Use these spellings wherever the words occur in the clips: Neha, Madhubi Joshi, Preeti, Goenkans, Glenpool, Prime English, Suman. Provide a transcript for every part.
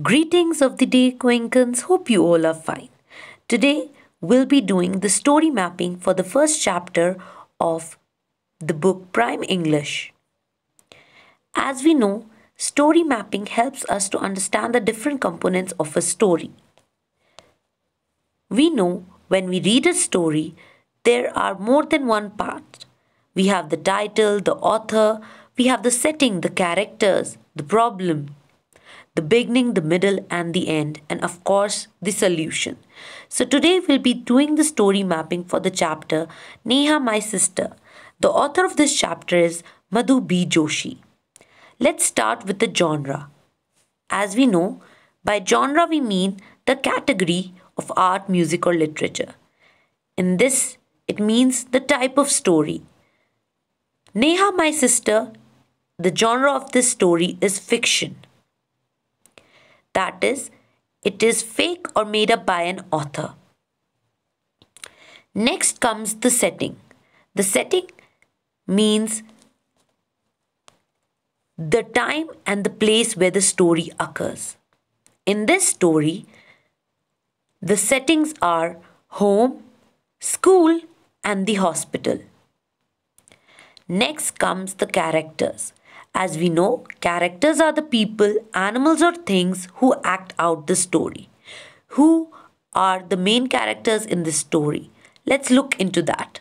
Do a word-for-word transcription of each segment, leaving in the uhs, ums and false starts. Greetings of the day, Quinkins. Hope you all are fine. Today, we'll be doing the story mapping for the first chapter of the book Prime English. As we know, story mapping helps us to understand the different components of a story. We know when we read a story, there are more than one part. We have the title, the author, we have the setting, the characters, the problem, the beginning, the middle and the end, and of course the solution. So today we'll be doing the story mapping for the chapter Neha, My Sister. The author of this chapter is Madhubi Joshi. Let's start with the genre. As we know, by genre we mean the category of art, music or literature. In this, it means the type of story. Neha, My Sister, the genre of this story is fiction. That is, it is fake or made up by an author. Next comes the setting. The setting means the time and the place where the story occurs. In this story, the settings are home, school, and the hospital. Next comes the characters. As we know, characters are the people, animals or things who act out the story. Who are the main characters in this story? Let's look into that.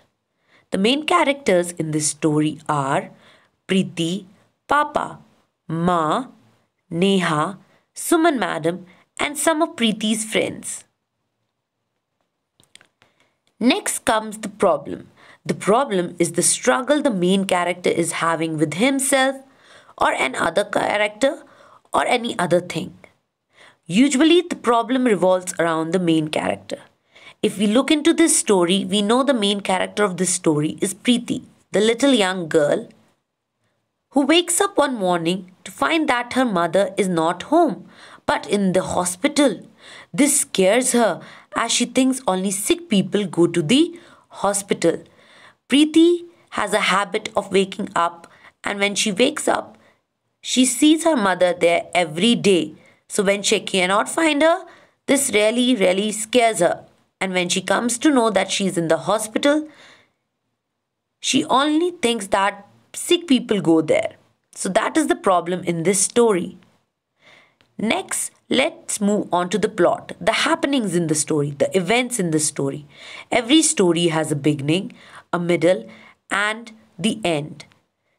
The main characters in this story are Preeti, Papa, Ma, Neha, Suman Madam and some of Preeti's friends. Next comes the problem. The problem is the struggle the main character is having with himself, or an other character, or any other thing. Usually the problem revolves around the main character. If we look into this story, we know the main character of this story is Preeti, the little young girl who wakes up one morning to find that her mother is not home but in the hospital. This scares her as she thinks only sick people go to the hospital. Preeti has a habit of waking up, and when she wakes up, she sees her mother there every day. So when she cannot find her, this really, really scares her. And when she comes to know that she is in the hospital, she only thinks that sick people go there. So that is the problem in this story. Next, let's move on to the plot, the happenings in the story, the events in the story. Every story has a beginning, a middle, and the end.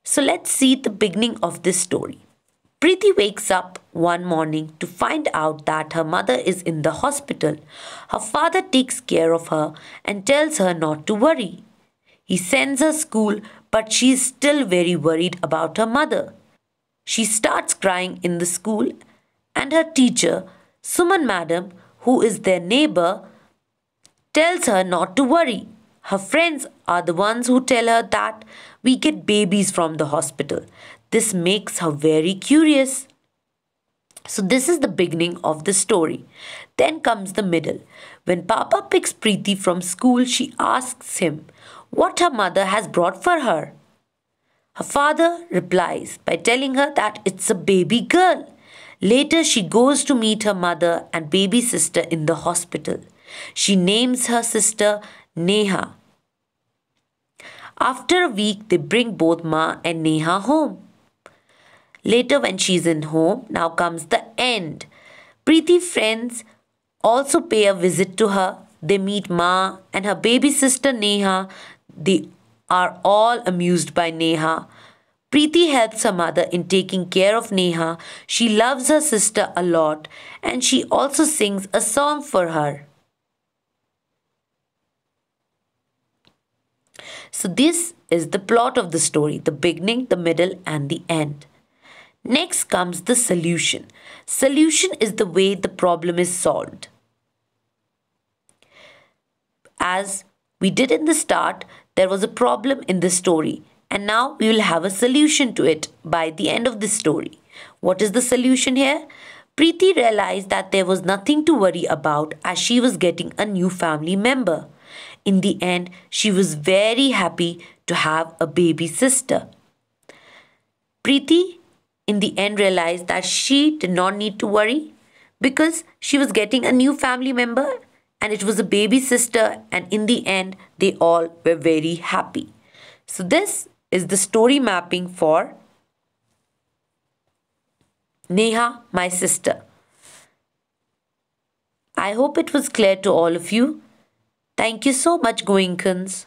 So let's see the beginning of this story. Preeti wakes up one morning to find out that her mother is in the hospital. Her father takes care of her and tells her not to worry. He sends her to school, but she is still very worried about her mother. She starts crying in the school, and her teacher, Suman Madam, who is their neighbor, tells her not to worry. Her friends are the ones who tell her that we get babies from the hospital. This makes her very curious. So this is the beginning of the story. Then comes the middle. When Papa picks Preeti from school, she asks him what her mother has brought for her. Her father replies by telling her that it's a baby girl. Later she goes to meet her mother and baby sister in the hospital. She names her sister Neha. After a week, they bring both Ma and Neha home. Later when she is in home, now comes the end. Preeti's friends also pay a visit to her. They meet Ma and her baby sister Neha. They are all amused by Neha. Preeti helps her mother in taking care of Neha. She loves her sister a lot and she also sings a song for her. So this is the plot of the story, the beginning, the middle and the end. Next comes the solution. Solution is the way the problem is solved. As we did in the start, there was a problem in the story and now we will have a solution to it by the end of the story. What is the solution here? Preeti realized that there was nothing to worry about as she was getting a new family member. In the end, she was very happy to have a baby sister. Preeti in the end realized that she did not need to worry because she was getting a new family member and it was a baby sister, and in the end they all were very happy. So this is the story mapping for Neha, my sister. I hope it was clear to all of you. Thank you so much, Goinkans.